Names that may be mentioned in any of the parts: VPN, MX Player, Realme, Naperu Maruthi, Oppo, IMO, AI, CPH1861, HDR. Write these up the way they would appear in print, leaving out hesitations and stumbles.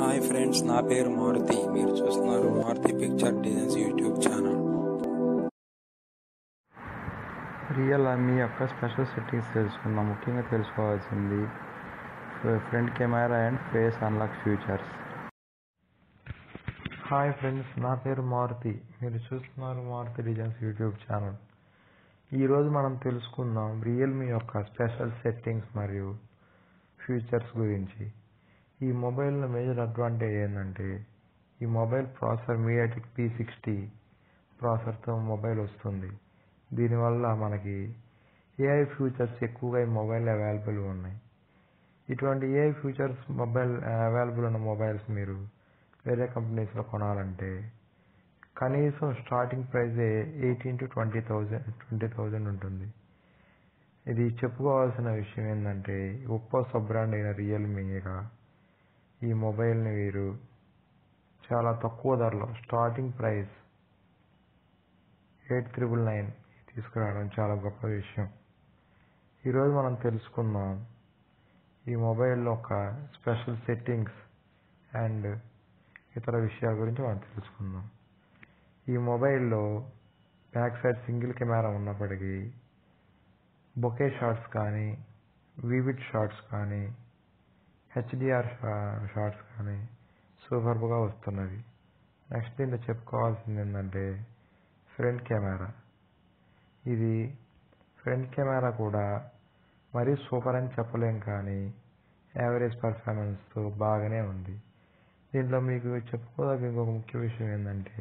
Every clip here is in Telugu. Hi friends, Naperu Maruthi. Meer chustunaru Maruthi Picture Designs YouTube channel. Realme yokka special settings telusukundam. Mukyanga telusukovachindi front camera and face unlock features. Hi friends, Naperu Maruthi. Meer chustunaru Maruthi Designs YouTube channel. Ee roju manam telusukundam Realme yokka special settings mariyu features gurinchi. ఈ మొబైల్ మేజర్ అడ్వాంటేజ్ ఏంటంటే ఈ మొబైల్ ప్రాసెసర్ మీడియాటెక్ P60 ప్రాసెసర్తో మొబైల్ వస్తుంది. దీనివల్ల మనకి AI ఫీచర్స్ ఎక్కువగా ఈ మొబైల్ అవైలబుల్ ఉన్నాయి. ఇటువంటి AI ఫీచర్స్ మొబైల్ అవైలబుల్ ఉన్న మొబైల్స్ మీరు వేరే కంపెనీస్లో కొనాలంటే కనీసం స్టార్టింగ్ ప్రైస్ 18,000 to 20,000 ఉంటుంది. ఇది చెప్పుకోవాల్సిన విషయం ఏంటంటే ఒప్పో సబ్ బ్రాండ్ అయిన రియల్మీగా ఈ మొబైల్ని మీరు చాలా తక్కువ ధరలో స్టార్టింగ్ ప్రైస్ 8,999 తీసుకురావడం చాలా గొప్ప విషయం. ఈరోజు మనం తెలుసుకుందాం ఈ మొబైల్లో ఒక స్పెషల్ సెట్టింగ్స్ అండ్ ఇతర విషయాల గురించి మనం తెలుసుకుందాం. ఈ మొబైల్లో బ్యాక్ సైడ్ సింగిల్ కెమెరా ఉన్నప్పటికీ బొకే షాట్స్ కానీ వివిడ్ షాట్స్ కానీ HDR షాట్స్ కానీ సూపర్గా వస్తున్నవి. నెక్స్ట్ దీంట్లో చెప్పుకోవాల్సింది ఏంటంటే ఫ్రంట్ కెమెరా. ఇది ఫ్రంట్ కెమెరా కూడా మరీ సూపర్ అని చెప్పలేం, కానీ యావరేజ్ పర్ఫార్మెన్స్తో బాగానే ఉంది. దీంట్లో మీకు చెప్పుకోదగ్గ ఇంకొక ముఖ్య విషయం ఏంటంటే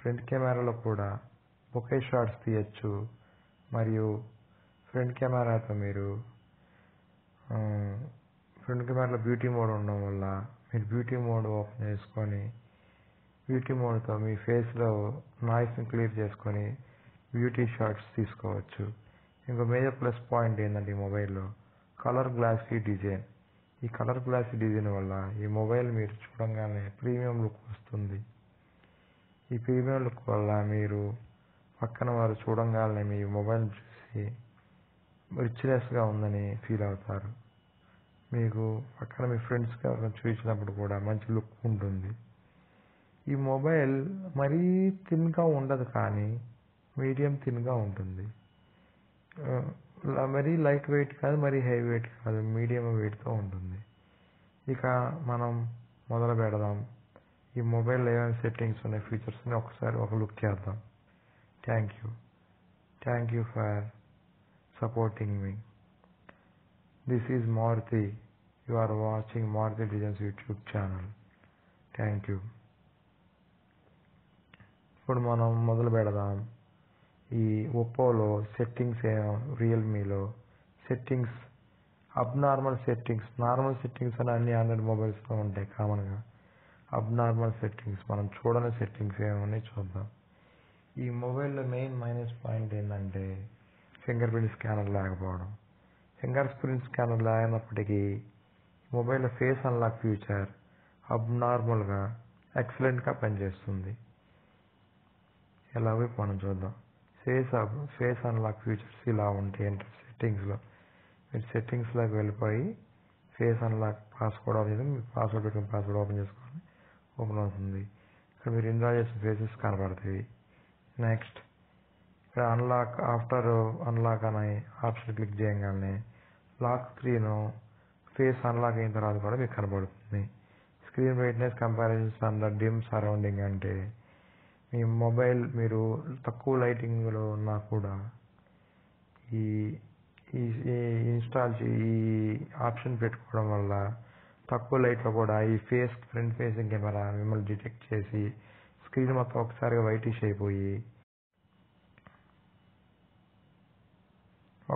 ఫ్రంట్ కెమెరాలో కూడా బొకే షాట్స్ తీయచ్చు. మరియు ఫ్రంట్ కెమెరాతో మీరు ఫ్రంట్ కెమెరాలో బ్యూటీ మోడ్ ఉండడం వల్ల మీరు బ్యూటీ మోడ్ ఓపెన్ చేసుకొని బ్యూటీ మోడ్తో మీ ఫేస్లో నాయిస్ని క్లియర్ చేసుకొని బ్యూటీ షాట్స్ తీసుకోవచ్చు. ఇంకో మేజర్ ప్లస్ పాయింట్ ఏంటంటే ఈ మొబైల్లో కలర్ గ్లాసీ డిజైన్. ఈ కలర్ గ్లాసీ డిజైన్ వల్ల ఈ మొబైల్ మీరు చూడంగానే ప్రీమియం లుక్ వస్తుంది. ఈ ప్రీమియం లుక్ వల్ల మీరు పక్కన వారు చూడంగానే మీ మొబైల్ చూసి రిచ్నెస్గా ఉందని ఫీల్ అవుతారు. మీకు పక్కన మీ ఫ్రెండ్స్గా చూపించినప్పుడు కూడా మంచి లుక్ ఉంటుంది. ఈ మొబైల్ మరీ థిన్గా ఉండదు, కానీ మీడియం థిన్గా ఉంటుంది. మరీ లైట్ వెయిట్ కాదు, మరీ హెవీ వెయిట్ కాదు, మీడియం వెయిట్తో ఉంటుంది. ఇక మనం మొదలు పెడదాం. ఈ మొబైల్ ఏమైనా సెట్టింగ్స్ ఉన్నాయి, ఫీచర్స్ ఉన్నాయి, ఒకసారి ఒక లుక్ చేద్దాం. Thank you for supporting me. This is Maruthi. You are watching Maruthi Designs YouTube channel. Thank you. ఇప్పుడు మనం మొదలు పెడదాం ఈ ఒప్పోలో సెట్టింగ్స్. రియల్మీలో settings abnormal settings. Normal settings అని అన్ని ఆండ్రాయిడ్ మొబైల్స్లో ఉంటాయి కామన్గా. అబ్నార్మల్ సెట్టింగ్స్, మనం చూడని సెట్టింగ్స్ ఏమన్నాయి చూద్దాం. ఈ మొబైల్లో మెయిన్ మైనస్ పాయింట్ ఏంటంటే ఫింగర్ ప్రింట్ స్కానర్ లేకపోవడం. ఫింగర్ ప్రింట్ స్కానర్ లేనప్పటికీ మొబైల్ ఫేస్ అన్లాక్ ఫ్యూచర్ అబ్నార్మల్గా ఎక్సలెంట్గా పనిచేస్తుంది. ఎలాగో మనం చూద్దాం. ఫేస్ అన్లాక్ ఫీచర్స్ ఇలా ఉంటాయి. అంటే సెట్టింగ్స్లో మీరు సెట్టింగ్స్లోకి వెళ్ళిపోయి ఫేస్ అన్లాక్ పాస్వర్డ్ ఓపెన్ చేసి మీరు పాస్వర్డ్ పెట్టుకుని పాస్వర్డ్ ఓపెన్ చేసుకొని ఓపెన్ అవుతుంది. ఇక్కడ మీరు ఎంజాయ్ చేసిన ఫేసెస్ కనబడతాయి. నెక్స్ట్ ఇక్కడ అన్లాక్, ఆఫ్టర్ అన్లాక్ అనే ఆప్షన్ క్లిక్ చేయగానే లాక్ స్క్రీన్ ఫేస్ అన్లాక్ అయిన తర్వాత కూడా మీకు కనబడుతుంది. Screen brightness comparisons on the dim surrounding. అంటే మీ మొబైల్ మీరు తక్కువ లైటింగ్లో ఉన్నా కూడా ఈ ఇన్స్టాల్ ఈ ఆప్షన్ పెట్టుకోవడం వల్ల తక్కువ లైట్లో కూడా ఈ ఫ్రంట్ ఫేసింగ్ కెమెరా మిమ్మల్ని డిటెక్ట్ చేసి స్క్రీన్ మొత్తం ఒకసారిగా వైటిష్ అయిపోయి.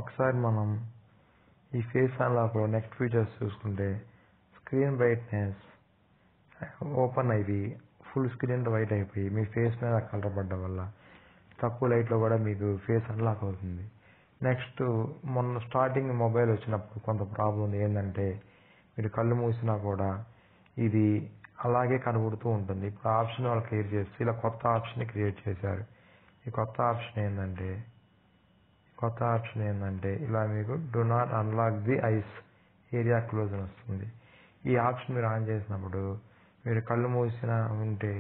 ఒకసారి మనం ఈ ఫేస్ అన్లాక్లో నెక్స్ట్ ఫీచర్స్ చూసుకుంటే స్క్రీన్ బ్రైట్నెస్ ఓపెన్ అయిపోయి ఫుల్ స్క్రీన్ వైట్ అయిపోయి మీ ఫేస్ మీద కలర్ పడ్డం వల్ల తక్కువ లైట్లో కూడా మీకు ఫేస్ అన్లాక్ అవుతుంది. నెక్స్ట్ మొన్న స్టార్టింగ్ మొబైల్ వచ్చినప్పుడు కొంత ప్రాబ్లం ఉంది. ఏంటంటే మీరు కళ్ళు మూసినా కూడా ఇది అలాగే కనబడుతూ ఉంటుంది. ఇప్పుడు ఆప్షన్ వాళ్ళు క్రియేట్ చేస్తే ఇలా కొత్త ఆప్షన్ క్రియేట్ చేశారు. ఈ కొత్త ఆప్షన్ ఏంటంటే ఇలా మీకు do not unlock the eyes area close అని వస్తుంది. ఈ ఆప్షన్ మీరు ఆన్ చేసినప్పుడు మీరు కళ్ళు మూసిన ఉంటే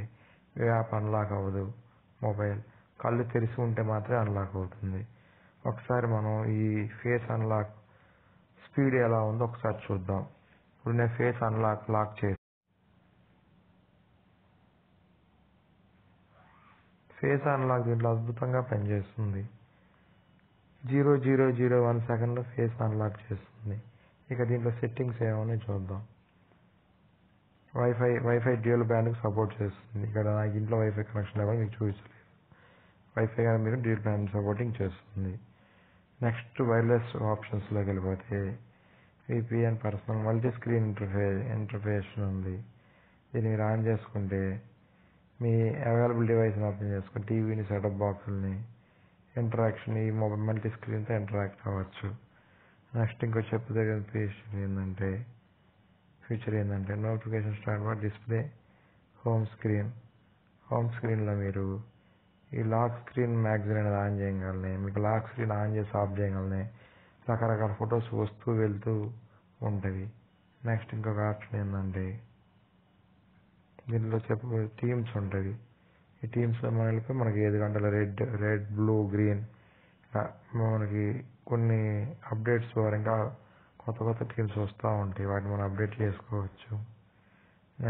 యాప్ అన్లాక్ అవ్వదు, మొబైల్ కళ్ళు తెరిచి ఉంటే మాత్రమే అన్లాక్ అవుతుంది. ఒకసారి మనం ఈ ఫేస్ అన్లాక్ స్పీడ్ ఎలా ఉందో ఒకసారి చూద్దాం. ఇప్పుడు నేను ఫేస్ అన్లాక్ లాక్ చేసి ఫేస్ అన్లాక్ దీంట్లో అద్భుతంగా పనిచేస్తుంది. 0.001 సెకండ్లో ఫేస్ అన్లాక్ చేస్తుంది. ఇక దీంట్లో సెట్టింగ్స్ ఏమని చూద్దాం. వైఫై డ్యూయల్ బ్యాండ్కి సపోర్ట్ చేస్తుంది. ఇక్కడ నాకు ఇంట్లో వైఫై కనెక్షన్ లేకుండా మీకు చూపించలేదు. వైఫై కానీ మీరు డ్యూయల్ బ్యాండ్ సపోర్టింగ్ చేస్తుంది. నెక్స్ట్ వైర్లెస్ ఆప్షన్స్లోకి వెళ్ళిపోతే VPN personal multi screen interface ఉంది. దీన్ని మీరు ఆన్ చేసుకుంటే మీ అవైలబుల్ డివైస్ని ఓపెన్ చేసుకుని టీవీని, సెటప్ బాక్సుల్ని, ఇంటరాక్షన్ ఈ మొబైల్ మల్టీ స్క్రీన్తో ఇంటరాక్ట్ అవ్వచ్చు. నెక్స్ట్ ఇంకో చెప్పదగిన ఫీచర్ ఏంటంటే notification start but display home స్క్రీన్లో మీరు ఈ లాక్ స్క్రీన్ మ్యాగజైన్ అనేది ఆన్ చేయగలనే, మీకు లాక్ స్క్రీన్ ఆన్ చేసి ఆఫ్ చేయగలనే రకరకాల ఫొటోస్ వస్తూ వెళ్తూ ఉంటుంది. నెక్స్ట్ ఇంకొక ఆప్షన్ ఏంటంటే దీనిలో టీమ్స్ ఉంటుంది. ఈ టీమ్స్లో మనం వెళ్ళిపోయి మనకి 7 గంటల రెడ్, బ్లూ, గ్రీన్ మనకి కొన్ని అప్డేట్స్ ఇంకా కొత్త టీమ్స్ వస్తూ ఉంటాయి. వాటిని మనం అప్డేట్ చేసుకోవచ్చు.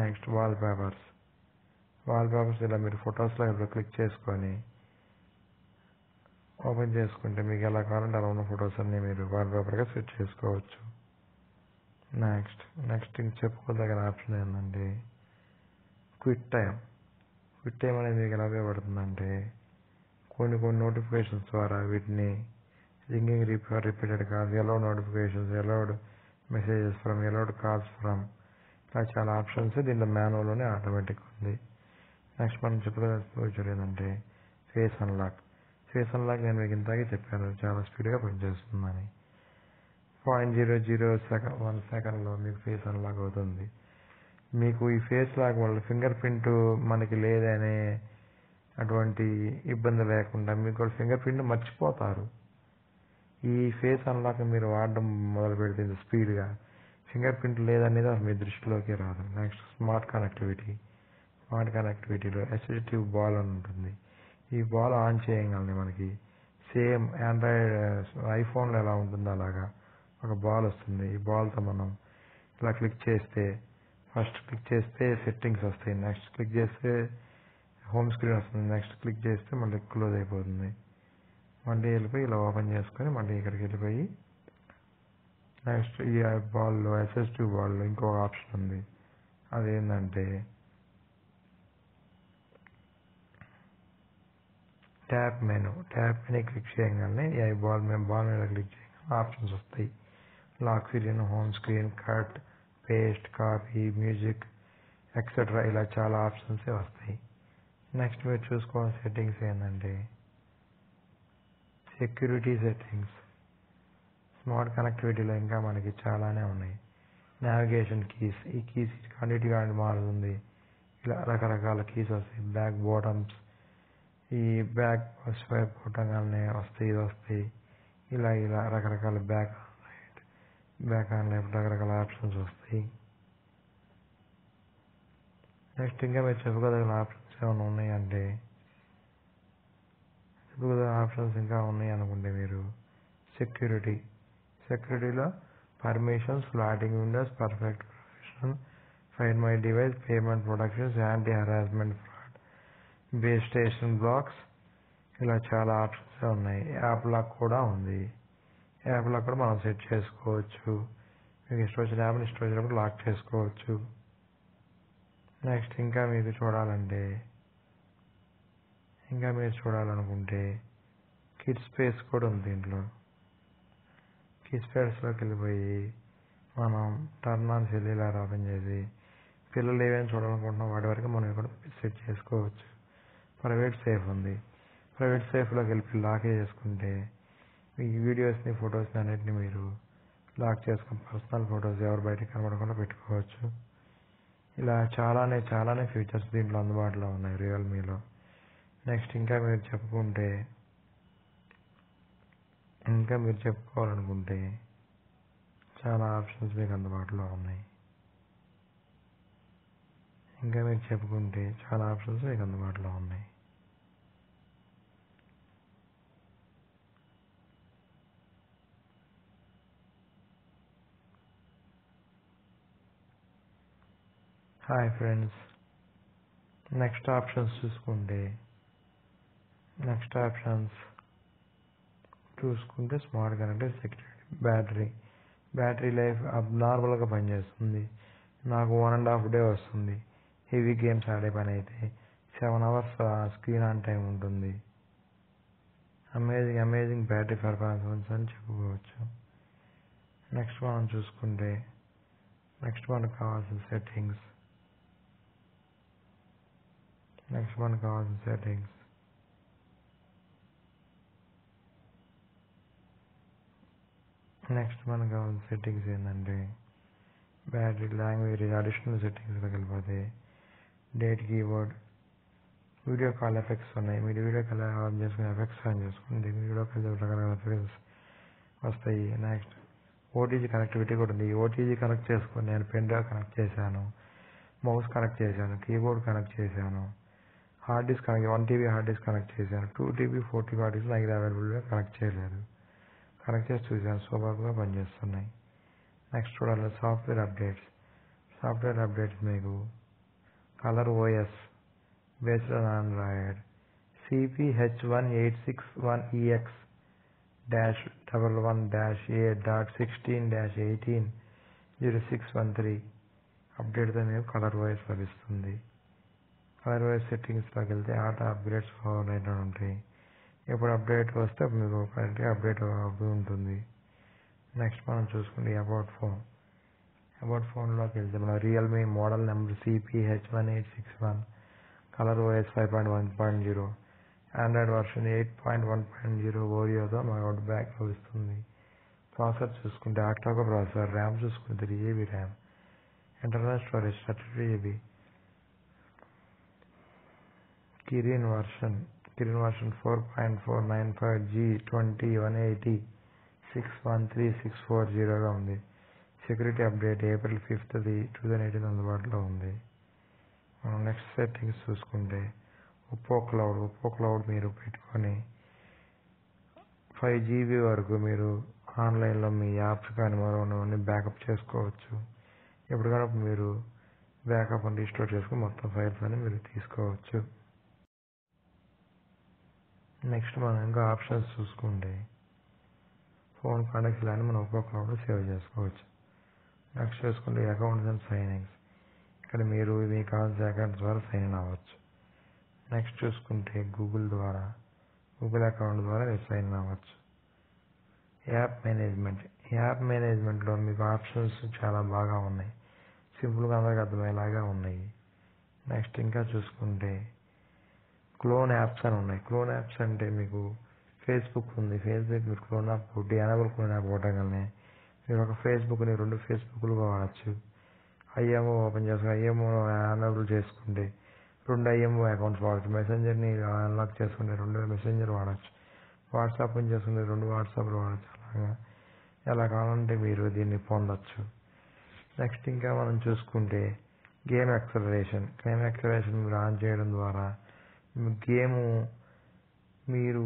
నెక్స్ట్ వాల్ పేపర్స్ ఇలా మీరు ఫొటోస్లో ఇప్పుడు క్లిక్ చేసుకొని ఓపెన్ చేసుకుంటే మీకు ఎలా కావాలంటే అలా ఉన్న ఫొటోస్ అన్నీ మీరు వాల్ పేపర్గా సెట్ చేసుకోవచ్చు. నెక్స్ట్ ఇంక చెప్పుకోదగిన ఆప్షన్ ఏంటంటే క్విక్ టైం అనేది మీకు ఎలా ఉపయోగపడుతుందంటే కొన్ని నోటిఫికేషన్స్ ద్వారా వీటిని ringing repeated calls, allowed notifications, allowed messages from, allowed calls from ఇలా చాలా ఆప్షన్స్ దీంట్లో మాన్యువల్లోనే ఆటోమేటిక్ ఉంది. నెక్స్ట్ మనం చెప్పుకోవచ్చు ఏంటంటే ఫేస్ అన్లాక్ నేను మీకు ఇంతగా చెప్పాను చాలా స్పీడ్గా పనిచేస్తుందని. 0.001 సెకండ్లో మీకు ఫేస్ అన్లాక్ అవుతుంది. మీకు ఈ ఫేస్ లాక్ వల్ల ఫింగర్ ప్రింట్ మనకి లేదనే అటువంటి ఇబ్బంది లేకుండా మీకు ఫింగర్ ప్రింట్ మర్చిపోతారు. ఈ ఫేస్ అన్లాక్ మీరు వాడడం మొదలు పెడితే స్పీడ్గా ఫింగర్ ప్రింట్ లేదనేది మీ దృష్టిలోకి రాదు. నెక్స్ట్ స్మార్ట్ కనెక్టివిటీలో ఎస్టివ్ బాల్ అని ఉంటుంది. ఈ బాల్ ఆన్ చేయగలని మనకి సేమ్ ఆండ్రాయిడ్ ఐఫోన్లో ఎలా ఉంటుందో అలాగా ఒక బాల్ వస్తుంది. ఈ బాల్తో మనం ఇలా ఫస్ట్ క్లిక్ చేస్తే సెట్టింగ్స్ వస్తాయి. నెక్స్ట్ క్లిక్ చేస్తే హోమ్ స్క్రీన్ వస్తుంది. నెక్స్ట్ క్లిక్ చేస్తే మళ్ళీ క్లోజ్ అయిపోతుంది. మళ్ళీ వెళ్ళిపోయి ఇలా ఓపెన్ చేసుకొని మళ్ళీ ఇక్కడికి వెళ్ళిపోయి నెక్స్ట్ ఈ బాల్లో ఎస్ఎస్టీ బాల్లో ఇంకో ఆప్షన్ ఉంది. అదేంటంటే ట్యాప్ మెనూ క్లిక్ చేయగానే ఈ బాల్ మీద క్లిక్ చేయగానే ఆప్షన్స్ వస్తాయి. Lock screen, home screen, cut, paste, copy, music etcetera ఇలా చాలా ఆప్షన్సే వస్తాయి. నెక్స్ట్ మీరు చూసుకోవాల్సిన సెట్టింగ్స్ ఏంటంటే సెక్యూరిటీ సెట్టింగ్స్. స్మార్ట్ కనెక్టివిటీలో ఇంకా మనకి చాలానే ఉన్నాయి. నావిగేషన్ కీస్, ఈ కీస్ కంటిన్యూగా మారుతుంది. ఇలా రకరకాల కీస్ వస్తాయి. బ్యాక్ బాటమ్స్, ఈ బ్యాక్ స్వైప్ బొటంగానే వస్తాయి. ఇలా రకరకాల బ్యాక్ అండ్ లైఫ్ రకరకాల ఆప్షన్స్ వస్తాయి. నెక్స్ట్ ఇంకా మీరు చెప్పుకోదగిన ఆప్షన్స్ ఏమైనా ఉన్నాయంటే మీరు సెక్యూరిటీలో permissions, floating windows, perfect profession, find my device, payment protections, anti harassment, fraud, base station blocks ఇలా చాలా ఆప్షన్స్ ఉన్నాయి. యాప్ లాక్ కూడా మనం సెట్ చేసుకోవచ్చు. మీకు ఇష్టం వచ్చిన యాప్ని ఇష్టం వచ్చినప్పుడు లాక్ చేసుకోవచ్చు. నెక్స్ట్ ఇంకా మీకు చూడాలనుకుంటే కిడ్స్ స్పేస్ కూడా ఉంది. దీంట్లో కిడ్స్ స్పేస్లోకి వెళ్ళిపోయి మనం టర్న్ ఆన్ సెల్యులార్ ఓపెన్ చేసి పిల్లలు ఏమైనా చూడాలనుకుంటున్నాం వాటి వరకు మనం ఇక్కడ సెట్ చేసుకోవచ్చు. ప్రైవేట్ సేఫ్ ఉంది. ప్రైవేట్ సేఫ్లోకి వెళ్ళి లాక్ చేసుకుంటే ఈ వీడియోస్ని, ఫొటోస్ని అన్నిటిని మీరు లాక్ చేసుకుని పర్సనల్ ఫొటోస్ ఎవరు బయటకు కనబడకుండా పెట్టుకోవచ్చు. ఇలా చాలానే ఫీచర్స్ దీంట్లో అందుబాటులో ఉన్నాయి రియల్మీలో. నెక్స్ట్ ఇంకా మీరు చెప్పుకోవాలనుకుంటే చాలా ఆప్షన్స్ మీకు అందుబాటులో ఉన్నాయి. ఇంకా మీకు చెప్పుకుంటే చాలా ఆప్షన్స్ మీకు అందుబాటులో ఉన్నాయి. హాయ్ ఫ్రెండ్స్, నెక్స్ట్ ఆప్షన్స్ చూసుకుంటే smart connected security, battery life నార్మల్గా పనిచేస్తుంది. నాకు 1.5 డే వస్తుంది. హెవీ గేమ్స్ ఆడే పని అయితే 7 అవర్స్ స్క్రీన్ ఆన్ టైం ఉంటుంది. అమేజింగ్ బ్యాటరీ పెర్ఫార్మెన్స్ అని చెప్పుకోవచ్చు. నెక్స్ట్ మనం చూసుకుంటే నెక్స్ట్ మనకు కావాల్సిన సెట్టింగ్స్ ఏంటంటే బ్యాటరీ, లాంగ్వేజ్, అడిషనల్ సెట్టింగ్స్లోకి వెళ్ళిపోతే date, keyboard, video call effects ఉన్నాయి. మీరు వీడియో కాల్ ఆన్ చేసుకుని ఎఫెక్ట్స్ ఆన్ చేసుకుంటే వీడియో కాల్ రకరకాల ఎఫెక్ట్స్ వస్తాయి. నెక్స్ట్ ఓటీజీ కనెక్టివిటీ కూడా ఉంది. ఓటీజీ కనెక్ట్ చేసుకుని నేను పెన్ డ్రైవ్ కనెక్ట్ చేశాను, మౌస్ కనెక్ట్ చేశాను, కీబోర్డ్ కనెక్ట్ చేశాను, hard disk connect 1 TB hard disk connect చేశాను, 2 TB 4 TB హార్డ్ డిస్క్ నాకు అవైలబుల్గా కనెక్ట్ చేయలేదు. కనెక్ట్ చేసి చూశాను, సూపర్గా పనిచేస్తున్నాయి. నెక్స్ట్ చూడాలి సాఫ్ట్వేర్ అప్డేట్స్. మీకు colour OS based on Android, CPH1861EX -11-A.16-18.0613 అప్డేట్తో మీకు కలర్ ఓఎస్ లభిస్తుంది. కలర్ ఓఎస్ సెట్టింగ్స్లోకి వెళ్తే ఆటో అప్గ్రేడ్స్ ఫైవ్ ఉంటాయి. ఇప్పుడు అప్డేట్ వస్తే మీకు కరెక్ట్గా అప్డేట్ అవుతూ ఉంటుంది. నెక్స్ట్ మనం చూసుకుంటే అబౌట్ ఫోన్లోకి వెళ్తే మనం Realme model number CPH1861, Color OS 5.1.0, Android version 8.1.0 ఓరియోతో మనకు అవుట్ బ్యాక్ లభిస్తుంది. ప్రాసెసర్ చూసుకుంటే ఆక్టోకో ప్రాసెసర్, ర్యామ్ చూసుకుంటే 3 GB RAM, internal storage 32 GB, Kirin version 4.495G2018061364 ఉంది. సెక్యూరిటీ అప్డేట్ April 5th 2018 అందుబాటులో ఉంది. మనం నెక్స్ట్ సెట్టింగ్స్ చూసుకుంటే ఒప్పో క్లౌడ్ మీరు పెట్టుకొని 5 GB వరకు మీరు ఆన్లైన్లో మీ యాప్స్ కానీ మరొకవన్నీ బ్యాకప్ చేసుకోవచ్చు. ఎప్పటికప్పుడు మీరు బ్యాకప్ అని రీస్టోర్ చేసుకుని మొత్తం ఫైల్స్ అని మీరు తీసుకోవచ్చు. నెక్స్ట్ మనం ఇంకా ఆప్షన్స్ చూసుకుంటే ఫోన్ కాంటాక్ట్స్ లాని మనం ఒప్పో క్లౌడ్లో సేవ్ చేసుకోవచ్చు. నెక్స్ట్ చూసుకుంటే అకౌంట్స్ అండ్ సైనింగ్స్, ఇక్కడ మీరు మీ కావాల్సిన అకౌంట్స్ ద్వారా సైన్ ఇన్ అవ్వచ్చు. నెక్స్ట్ చూసుకుంటే గూగుల్ అకౌంట్ ద్వారా మీరు సైన్ అవ్వచ్చు. యాప్ మేనేజ్మెంట్లో మీకు ఆప్షన్స్ చాలా బాగా ఉన్నాయి, సింపుల్గా అందరికి అర్థమయ్యేలాగా ఉన్నాయి. నెక్స్ట్ ఇంకా చూసుకుంటే క్లోన్ యాప్స్ అని ఉన్నాయి. క్లోన్ యాప్స్ అంటే మీకు ఫేస్బుక్ ఉంది. ఫేస్బుక్ మీరు క్లోన్ యాప్ కొట్టి ఎనబుల్ క్లోన్ యాప్ కొట్టగలనే మీరు ఒక ఫేస్బుక్ని 2 ఫేస్బుక్లు వాడచ్చు. IMO ఓపెన్ చేసుకుని IMO ఎనబుల్ చేసుకుంటే 2 IMO అకౌంట్స్ వాడచ్చు. మెసెంజర్ని అన్లాక్ చేసుకుంటే 2 మెసెంజర్ వాడచ్చు. వాట్సాప్ చేసుకుంటే 2 వాట్సాప్లు వాడచ్చు. అలాగా ఎలా కావాలంటే మీరు దీన్ని పొందొచ్చు. నెక్స్ట్ ఇంకా మనం చూసుకుంటే గేమ్ యాక్సలరేషన్ మీరు ఆన్ చేయడం ద్వారా గేమ్ మీరు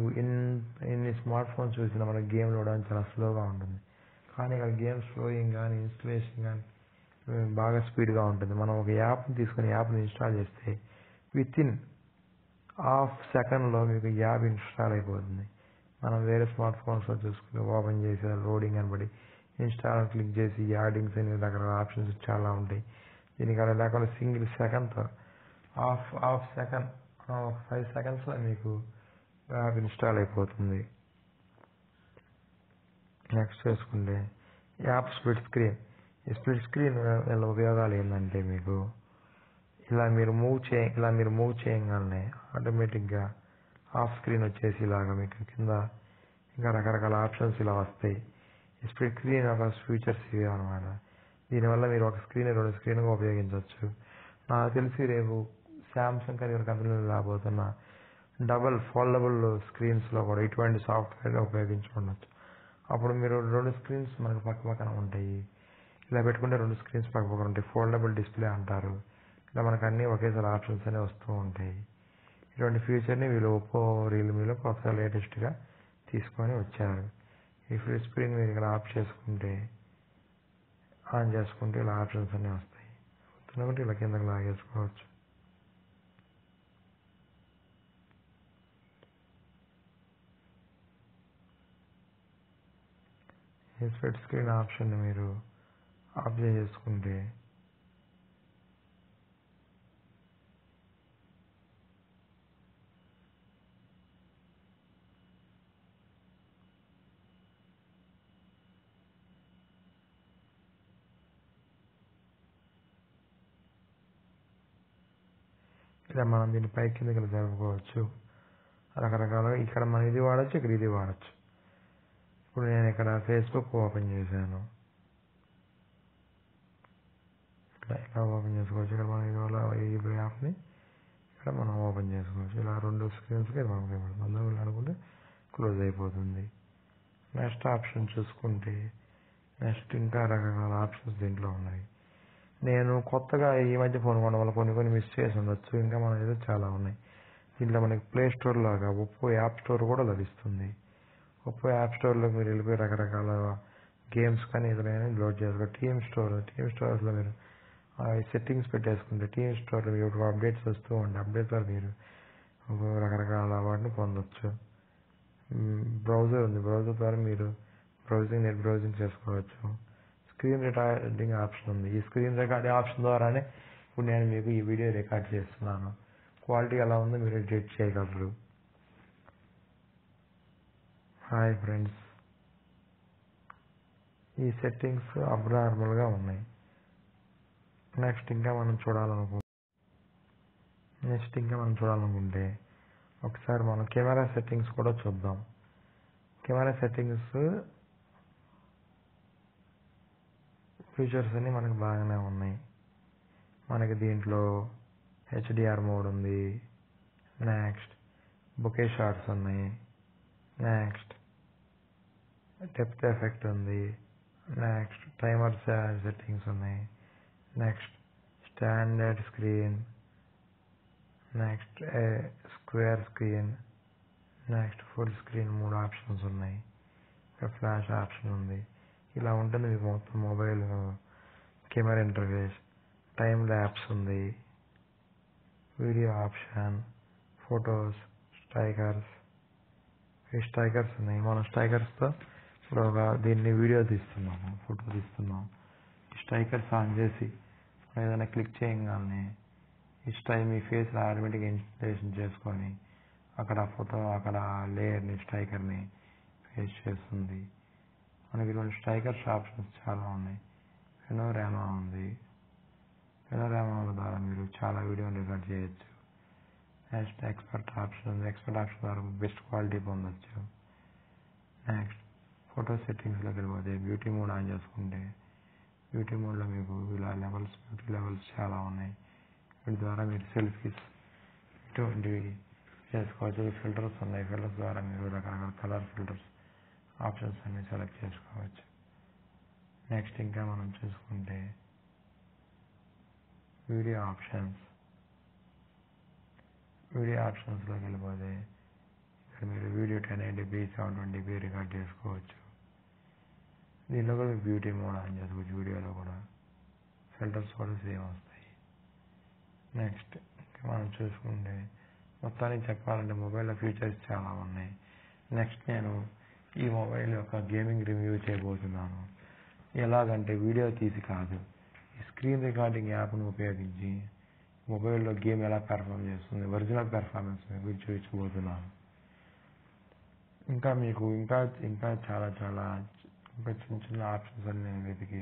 ఎన్ని స్మార్ట్ ఫోన్స్ చూసినా మనకి గేమ్ లోడవడం చాలా స్లోగా ఉంటుంది. కానీ ఇక్కడ గేమ్ స్లోయింగ్ కానీ ఇన్స్టలేషన్ కానీ బాగా స్పీడ్గా ఉంటుంది. మనం ఒక యాప్ని తీసుకుని యాప్ని ఇన్స్టాల్ చేస్తే వితిన్ హాఫ్ సెకండ్లో మీకు యాప్ ఇన్స్టాల్ అయిపోతుంది. మనం వేరే స్మార్ట్ ఫోన్స్లో చూసుకుని ఓపెన్ చేసి లోడింగ్ అని బట్టి ఇన్స్టాల్ క్లిక్ చేసి యాడింగ్స్ అనే రకరకాల ఆప్షన్స్ చాలా ఉంటాయి. దీనికి అలా లేకుండా సింగిల్ సెకండ్తో హాఫ్ సెకండ్ 5 సెకండ్స్లో మీకు యాప్ ఇన్స్టాల్ అయిపోతుంది. నెక్స్ట్ చూసుకుంటే యాప్ స్ప్లిట్ స్క్రీన్ వల్ల ఉపయోగాలు ఏంటంటే మీకు ఇలా మీరు మూవ్ చేయగానే ఆటోమేటిక్గా ఆఫ్ స్క్రీన్ వచ్చేసి ఇలాగ మీకు కింద ఇంకా రకరకాల ఆప్షన్స్ ఇలా వస్తాయి. స్ప్లిట్ స్క్రీన్ ఒక ఫీచర్స్ ఇవి అనమాట. దీనివల్ల మీరు ఒక స్క్రీన్ 2 స్క్రీన్గా ఉపయోగించవచ్చు. నాకు తెలిసి రేపు శాంసంగ్ అని కంపెనీలు రాబోతున్న డబల్ ఫోల్డబుల్ స్క్రీన్స్లో కూడా ఇటువంటి సాఫ్ట్వేర్ ఉపయోగించుకోవచ్చు. అప్పుడు మీరు 2 స్క్రీన్స్ మనకు పక్క పక్కన ఉంటాయి. ఇలా పెట్టుకుంటే 2 స్క్రీన్స్ పక్క పక్కన ఉంటాయి. ఫోల్డబుల్ డిస్ప్లే అంటారు. ఇలా మనకు అన్నీ ఒకేసారి ఆప్షన్స్ అనేవి వస్తూ ఉంటాయి. ఇటువంటి ఫీచర్ని వీళ్ళు ఒప్పో రియల్మీలో కొత్తగా లేటెస్ట్గా తీసుకొని వచ్చారు. ఈ ఫ్లిట్ స్క్రీన్ మీరు ఇక్కడ ఆఫ్ చేసుకుంటే ఆన్ చేసుకుంటే ఇలా ఆప్షన్స్ అన్నీ వస్తాయి. అవుతున్నప్పుడు ఇలా కిందకు లాగేసుకోవచ్చు. ఈ స్ప్లిట్ స్క్రీన్ ఆప్షన్ని మీరు ఆఫ్ చేసుకుంటే ఇలా మనం దీని పై కింద జరుపుకోవచ్చు. రకరకాలుగా ఇక్కడ మనం ఇది వాడచ్చు, ఇక్కడ ఇది వాడచ్చు. ఇప్పుడు నేను ఇక్కడ ఫేస్బుక్ ఓపెన్ చేశాను, ఇక్కడ ఇలా ఓపెన్ చేసుకోవచ్చు. ఇక్కడ మనం ఇవాళ ఈ యాప్ని ఇక్కడ మనం ఓపెన్ చేసుకోవచ్చు. ఇలా రెండు స్క్రీన్స్కి ఇది మనం ఇవ్వబడుతుంది, అనుకుంటే క్లోజ్ అయిపోతుంది. నెక్స్ట్ ఆప్షన్ చూసుకుంటే నెక్స్ట్ ఇంకా రకరకాల ఆప్షన్స్ దీంట్లో ఉన్నాయి. నేను కొత్తగా ఈ మధ్య ఫోన్ కొనడం వల్ల కొన్ని మిస్ చేసి ఉండొచ్చు. ఇంకా మన ఏదో చాలా ఉన్నాయి దీంట్లో. మనకి ప్లే స్టోర్ లాగా ఒప్పో యాప్ స్టోర్ కూడా లభిస్తుంది. ఒప్పో యాప్ స్టోర్లో మీరు వెళ్ళిపోయి రకరకాల గేమ్స్ కానీ ఏదైనా లోడ్ చేసుకోవచ్చు. టీఎం స్టోర్స్లో మీరు సెట్టింగ్స్ పెట్టేసుకుంటే టీఎం స్టోర్లో మీకు అప్డేట్స్ వస్తూ ఉంటాయి. అప్డేట్స్ ద్వారా మీరు రకరకాల వాటిని పొందొచ్చు. బ్రౌజర్ ఉంది, బ్రౌజర్ ద్వారా మీరు నెట్ బ్రౌజింగ్ చేసుకోవచ్చు. స్క్రీన్ రికార్డింగ్ ఆప్షన్ ఉంది. ఈ స్క్రీన్ రికార్డింగ్ ఆప్షన్ ద్వారానే ఇప్పుడు నేను మీకు ఈ వీడియో రికార్డ్ చేస్తున్నాను. క్వాలిటీ ఎలా ఉందో మీరు ఎడిట్ చేయగలరు. హాయ్ ఫ్రెండ్స్, ఈ సెట్టింగ్స్ అబ్నార్మల్గా ఉన్నాయి. నెక్స్ట్ ఇంకా మనం చూడాలనుకుంటే ఒకసారి మనం కెమెరా సెట్టింగ్స్ కూడా చూద్దాం. కెమెరా సెట్టింగ్స్ ఫీచర్స్ అన్నీ మనకు బాగానే ఉన్నాయి. మనకి దీంట్లో హెచ్డిఆర్ మోడ్ ఉంది. నెక్స్ట్ బొకే షాట్స్ ఉన్నాయి. నెక్స్ట్ డెప్త్ ఎఫెక్ట్ ఉంది. నెక్స్ట్ టైమర్ సెట్టింగ్స్ ఉన్నాయి. Next standard screen. Next square screen. Next full screen. 3 options ఉన్నాయి. ఫ్లాష్ ఆప్షన్ ఉంది. ఇలా ఉంటుంది మీకు మొత్తం mobile camera interface. Time lapse ఉంది, వీడియో ఆప్షన్, ఫొటోస్, స్ట్రైకర్స్ ఉన్నాయి. మనం స్ట్రైకర్స్తో ఇప్పుడు ఒక దీన్ని వీడియో తీస్తున్నాము, ఫోటో తీస్తున్నాం. ఈ స్ట్రైకర్స్ ఆన్ చేసి ఏదైనా క్లిక్ చేయగానే మీ ఫేస్ ఆటోమేటిక్గా ఇన్స్టలేషన్ చేసుకొని అక్కడ ఫోటో అక్కడ లేయర్ని స్ట్రైకర్ని ఫేస్ చేస్తుంది. మనకి ఇటువంటి స్ట్రైకర్స్ ఆప్షన్స్ చాలా ఉన్నాయి. పెనోరామా ఉంది. పెనోరామా ద్వారా మీరు చాలా వీడియోని రికార్డ్ చేయొచ్చు. నెక్స్ట్ ఎక్స్పర్ట్ ఆప్షన్ ఉంది. ఎక్స్పర్ట్ ఆప్షన్ ద్వారా బెస్ట్ క్వాలిటీ పొందొచ్చు. నెక్స్ట్ ఫోటో సెట్టింగ్స్లోకి వెళ్ళిపోతే బ్యూటీ మోడ్ ఆన్ చేసుకుంటే బ్యూటీ మోడ్లో మీకు ఇలా బ్యూటీ లెవెల్స్ చాలా ఉన్నాయి. వీటి ద్వారా మీరు సెల్ఫీస్ ఇటువంటివి చేసుకోవచ్చు. ఫిల్టర్స్ ఉన్నాయి. ఫిల్టర్స్ ద్వారా మీరు రకరకాల కలర్ ఫిల్టర్స్ ఆప్షన్స్ అన్ని సెలెక్ట్ చేసుకోవచ్చు. నెక్స్ట్ ఇంకా మనం చూసుకుంటే వీడియో ఆప్షన్స్లోకి వెళ్ళిపోతే ఇక్కడ మీరు వీడియో 1080p 720p రికార్డ్ చేసుకోవచ్చు. దీనిలో కూడా బ్యూటీ మోడ్ ఆన్ చేసుకోవచ్చు. వీడియోలో కూడా ఫిల్టర్స్ కూడా సేమ్ వస్తాయి. నెక్స్ట్ ఇంకా మనం చూసుకుంటే మొత్తానికి చెప్పాలంటే మొబైల్లో ఫీచర్స్ చాలా ఉన్నాయి. నెక్స్ట్ నేను ఈ మొబైల్ యొక్క గేమింగ్ రివ్యూ చేయబోతున్నాను. ఎలాగంటే వీడియో తీసి కాదు, ఈ స్క్రీన్ రికార్డింగ్ యాప్ను ఉపయోగించి మొబైల్లో గేమ్ ఎలా పెర్ఫామ్ చేస్తుంది, ఒరిజినల్ పెర్ఫార్మెన్స్ మీకు చూపించబోతున్నాను. ఇంకా మీకు ఇంకా చాలా ఇంకా చిన్న ఆప్షన్స్ అన్ని నేను వీటికి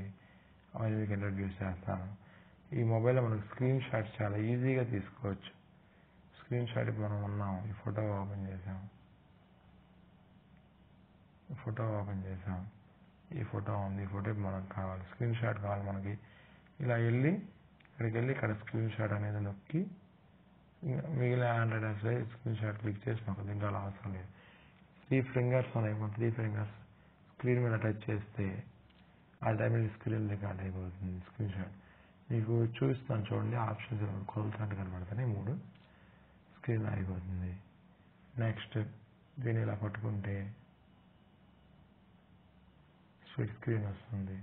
అవన్నీ మీకు ఇంట్రడ్యూస్ చేస్తాను. ఈ మొబైల్లో మనకు స్క్రీన్ షాట్స్ చాలా ఈజీగా తీసుకోవచ్చు. స్క్రీన్ షాట్ మనం ఉన్నాం, ఈ ఫోటో ఓపెన్ చేసాం. ఈ ఫోటో ఉంది. ఈ ఫోటో మనకు కావాలి, స్క్రీన్ షాట్ కావాలి మనకి. ఇలా వెళ్ళి ఇక్కడికి వెళ్ళి ఇక్కడ స్క్రీన్ షాట్ అనేది నొక్కి మిగిలిన 100 స్క్రీన్ షాట్ క్లిక్ చేసి మాకు దీనికి అలా అవసరం లేదు. 3 ఫింగర్స్ ఉన్నాయి. 3 ఫింగర్స్ స్క్రీన్ మీద టచ్ చేస్తే ఆటోమేటిక్ స్క్రీన్ రికార్డ్ అయిపోతుంది స్క్రీన్ షాట్. మీకు చూపిస్తాను చూడండి, ఆప్షన్స్ కొలుతాంట కనబడతాయి మూడు, స్కేల్ అయిపోతుంది. నెక్స్ట్ దీన్ని ఇలా పట్టుకుంటే స్ప్లిట్ స్క్రీన్ వస్తుంది.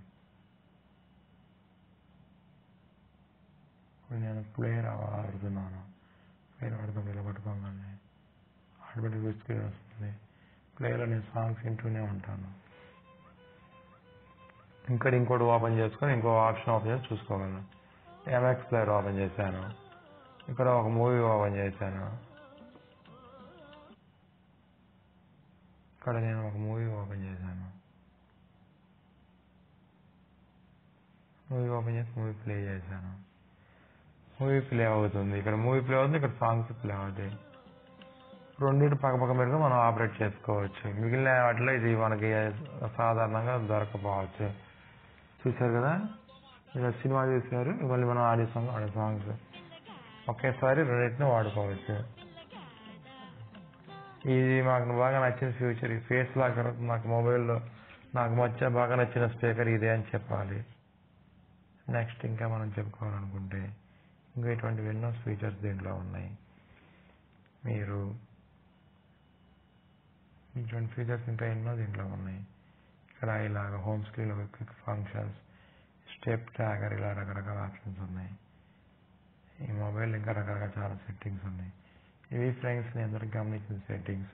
ఇప్పుడు నేను ప్లేయర్ ఆడుతున్నాను, ప్లేయర్ ఆడుతాను, ఇలా పట్టుకోగానే ఆటోమేటిక్ స్క్రీన్ వస్తుంది. ప్లేయర్లో నేను సాంగ్స్ వింటూనే ఉంటాను. ఇక్కడ ఇంకోటి ఓపెన్ చేసుకొని ఇంకో ఆప్షన్ ఓపెన్ చేసి చూసుకోగలను. MX ప్లేయర్ ఓపెన్ చేశాను, ఇక్కడ ఒక మూవీ ఓపెన్ చేశాను, ఇక్కడ నేను ఒక మూవీ ఓపెన్ చేశాను, మూవీ ఓపెన్ చేసి మూవీ ప్లే చేశాను. మూవీ ప్లే అవుతుంది, ఇక్కడ మూవీ ప్లే అవుతుంది, ఇక్కడ సాంగ్స్ ప్లే అవుతాయి. రెండింటి పక్కపక్క పెడితే మనం ఆపరేట్ చేసుకోవచ్చు. మిగిలిన వాటిలో ఇది మనకి సాధారణంగా దొరకపోవచ్చు. చూశారు కదా, ఇలా సినిమా చూసారు, మళ్ళీ మనం ఆడియో సాంగ్, ఆడియో సాంగ్స్ ఒకేసారి రెండింటిని వాడుకోవచ్చు. ఇది మాకు బాగా నచ్చిన ఫీచర్. ఈ ఫేస్ లాక్ నాకు మొబైల్లో నాకు వచ్చే బాగా నచ్చిన స్పీకర్ ఇదే అని చెప్పాలి. నెక్స్ట్ ఇంకా మనం చెప్పుకోవాలనుకుంటే ఇంకా ఇటువంటి ఎన్నో ఫీచర్స్ దీంట్లో ఉన్నాయి. మీరు ఇటువంటి ఫీచర్స్ ఇంకా ఎన్నో దీంట్లో ఉన్నాయి. ఇక్కడ ఇలాగ home screen quick functions, step tracker, ఇలా రకరకాల ఆప్షన్స్ ఉన్నాయి. ఈ మొబైల్ ఇంకా రకరకాల చాలా సెట్టింగ్స్ ఉన్నాయి. ఇవి ఫ్రెండ్స్ నేను అందరికి గమనించిన సెట్టింగ్స్.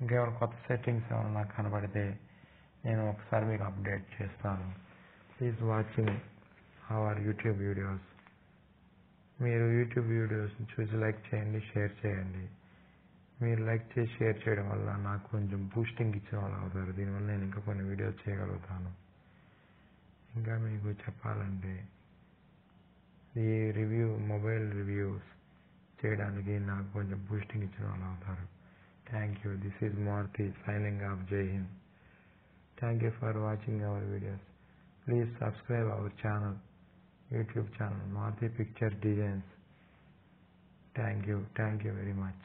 ఇంకేమైనా కొత్త సెట్టింగ్స్ ఏమైనా నాకు కనబడితే నేను ఒకసారి మీకు అప్డేట్ చేస్తాను. Please watching our YouTube videos. మీరు యూట్యూబ్ వీడియోస్ని చూసి లైక్ చేయండి, షేర్ చేయండి. మీరు లైక్ చేసి షేర్ చేయడం వల్ల నాకు కొంచెం బూస్టింగ్ ఇచ్చిన వాళ్ళు అవుతారు. దీనివల్ల నేను ఇంకా కొన్ని వీడియోస్ చేయగలుగుతాను. ఇంకా మీకు చెప్పాలంటే ఈ రివ్యూ, మొబైల్ రివ్యూస్ చేయడానికి నాకు కొంచెం బూస్టింగ్ ఇచ్చిన వాళ్ళు అవుతారు. Thank you. This is Maruti signing off. Jai Hind. Thank you for watching our videos. Please subscribe our channel, YouTube channel Maruti picture designs. Thank you. Thank you very much.